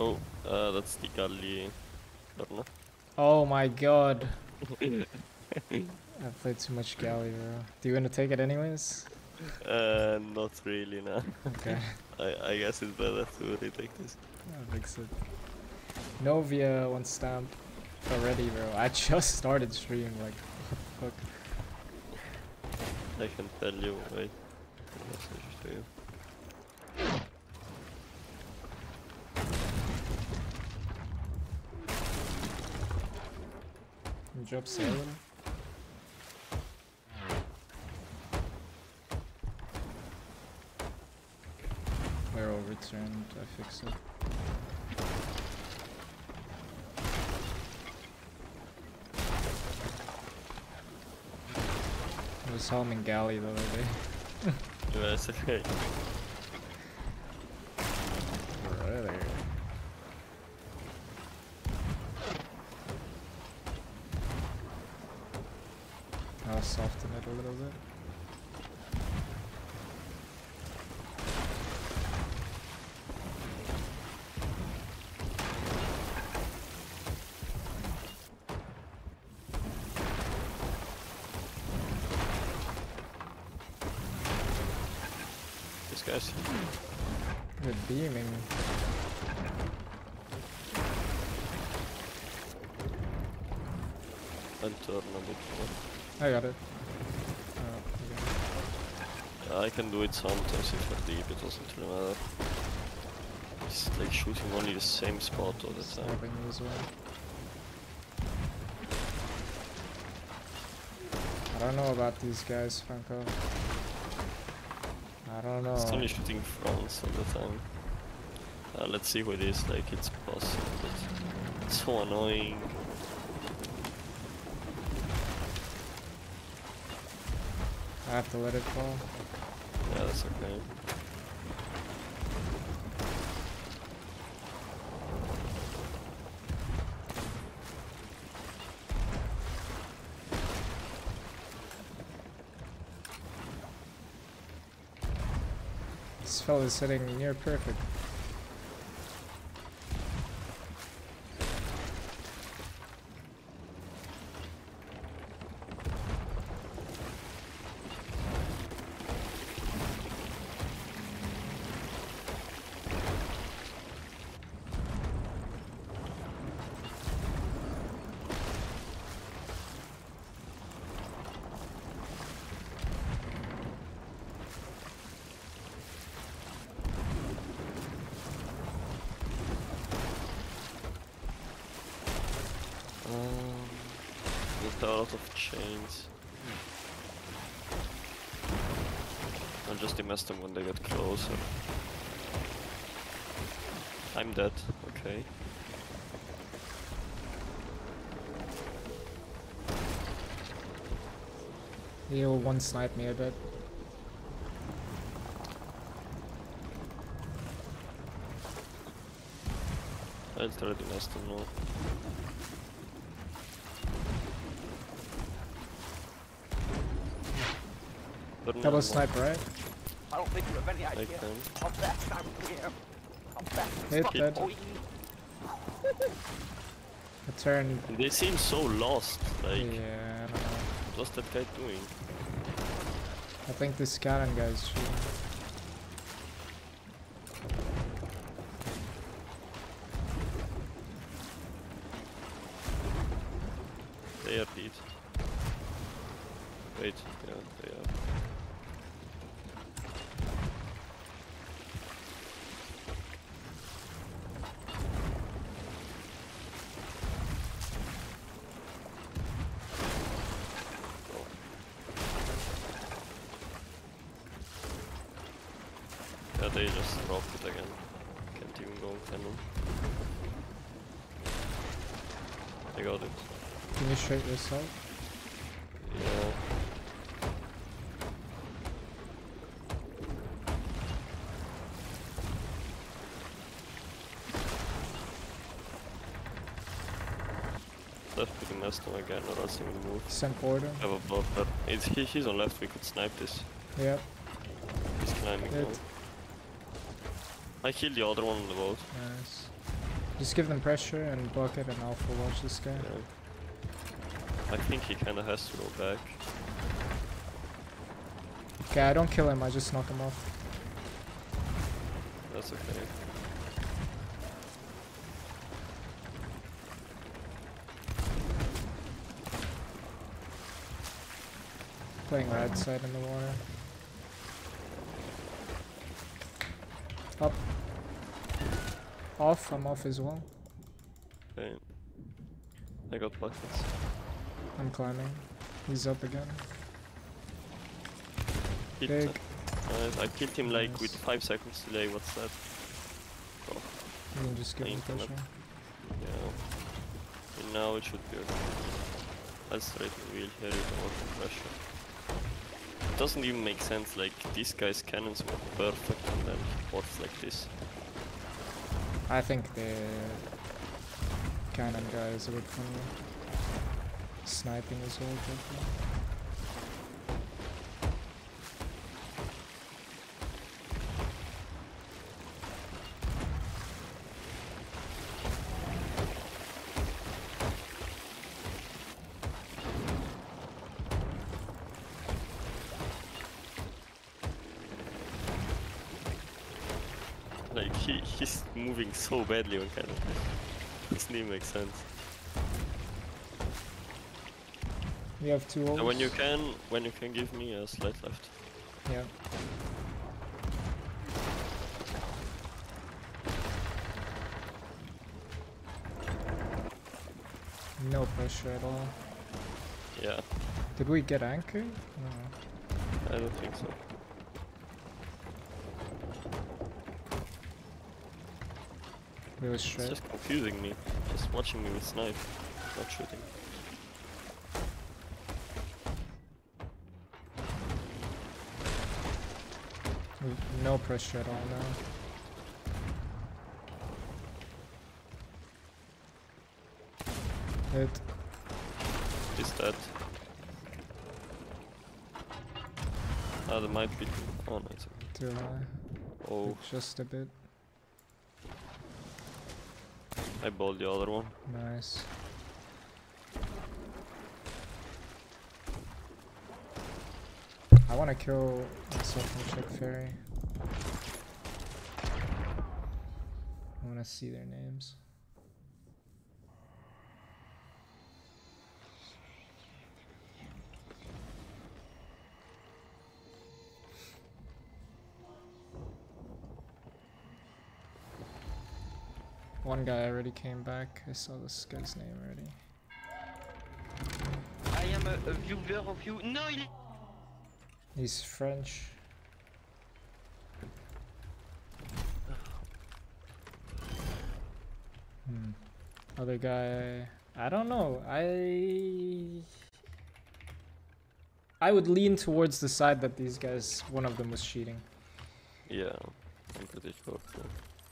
Oh, that's the Galleon. Oh my god. I've played too much Galleon, bro. Do you want to take it anyways? Not really, no. Okay. I guess it's better to retake this. I think so. Novia one stamp already, bro. I just started streaming, like, what the fuck? I can tell you, wait. Drop seven. We're all returned, I fix it. I was helming Galley the other day. That's okay. I'll soften it a little bit. This guy's good beaming. I got it. Oh, okay. I can do it sometimes if I deep, it doesn't really matter. It's like shooting only the same spot all the time. I don't know about these guys, Franco. I don't know. It's only shooting fronts all the time. Let's see what it is, like it's possible, but it's so annoying. I have to let it fall. Yeah, that's okay. This fella is sitting near perfect. A lot of chains. I'll just demess them when they get closer. I'm dead, okay. He'll one snipe me a bit. I'll try to demess them now. Double sniper, right? I don't think you have any idea. I'm back, I'm here. I'm back. Hit that. Return. They seem so lost, like. Yeah, I don't know. What's that guy doing? I think this Galleon guy is shooting. They are dead. Wait, yeah, they are. They just dropped it again. Can't even go cannon. I got it. Can you shoot yourself? Yeah. Left we can nest him again or else he will move. Send order. I have a buffer. He's on left, we could snipe this. Yeah. He's climbing now. I killed the other one on the boat. Nice. Just give them pressure and block it, and I'll full watch this guy. Yeah. I think he kinda has to roll back. Okay, I don't kill him, I just knock him off. That's okay. Playing right side in the water. Up. Off, I'm off as well. Okay. I got buckets. I'm climbing. He's up again. Big. I killed him like with 5 seconds delay, what's that? Oh. You can just give him pressure. Yeah. And now it should be okay. I'll straighten wheel here with more pressure. It doesn't even make sense, like these guys' cannons were perfect and then works like this. I think the cannon guy is a bit funny. Sniping as well, definitely. Like, he's moving so badly on cannon. Doesn't even make sense. We have 2 ults. When you can give me a slide left. Yeah. No pressure at all. Yeah. Did we get anchor? No. I don't think so. It's just confusing me, just watching me with snipe, not shooting. No pressure at all now. Hit. He's dead. Ah, there might be... Oh, no, it's okay. Too high. Oh. Just a bit. I balled the other one. Nice. I wanna kill myself and Czech Ferry. I wanna see their names. One guy already came back. I saw this guy's name already. I am a viewer of you. No, he's French. Hmm. Other guy. I don't know. I would lean towards the side that these guys. One of them was cheating. Yeah, I'm pretty sure.